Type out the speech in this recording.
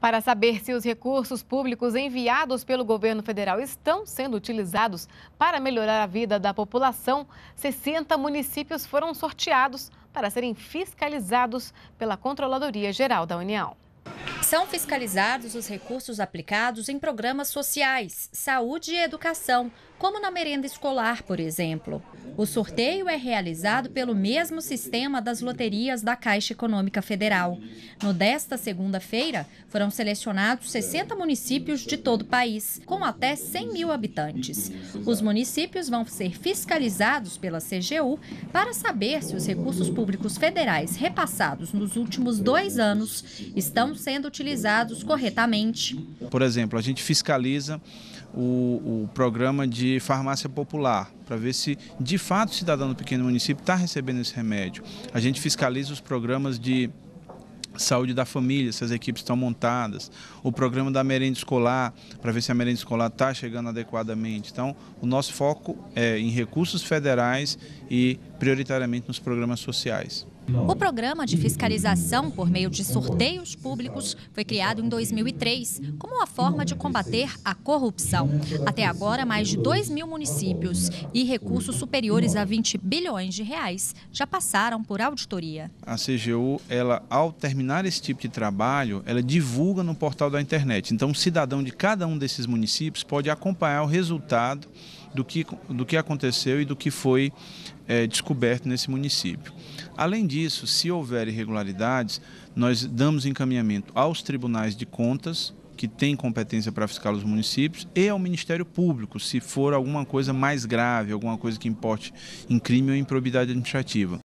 Para saber se os recursos públicos enviados pelo governo federal estão sendo utilizados para melhorar a vida da população, 60 municípios foram sorteados para serem fiscalizados pela Controladoria-Geral da União. São fiscalizados os recursos aplicados em programas sociais, saúde e educação, como na merenda escolar, por exemplo. O sorteio é realizado pelo mesmo sistema das loterias da Caixa Econômica Federal. No desta segunda-feira, foram selecionados 60 municípios de todo o país, com até 100 mil habitantes. Os municípios vão ser fiscalizados pela CGU para saber se os recursos públicos federais repassados nos últimos 2 anos estão sendo utilizados corretamente. Por exemplo, a gente fiscaliza o programa de farmácia popular, para ver se de fato o cidadão do pequeno município está recebendo esse remédio. A gente fiscaliza os programas de saúde da família, se as equipes estão montadas, o programa da merenda escolar, para ver se a merenda escolar está chegando adequadamente. Então, o nosso foco é em recursos federais e prioritariamente nos programas sociais. O programa de fiscalização por meio de sorteios públicos foi criado em 2003 como uma forma de combater a corrupção. Até agora, mais de 2 mil municípios e recursos superiores a 20 bilhões de reais já passaram por auditoria. A CGU, ao terminar esse tipo de trabalho, ela divulga no portal da internet. Então, o cidadão de cada um desses municípios pode acompanhar o resultado do que aconteceu e do que foi descoberto nesse município. Além disso, se houver irregularidades, nós damos encaminhamento aos tribunais de contas, que têm competência para fiscalizar os municípios, e ao Ministério Público, se for alguma coisa mais grave, alguma coisa que importe em crime ou improbidade administrativa.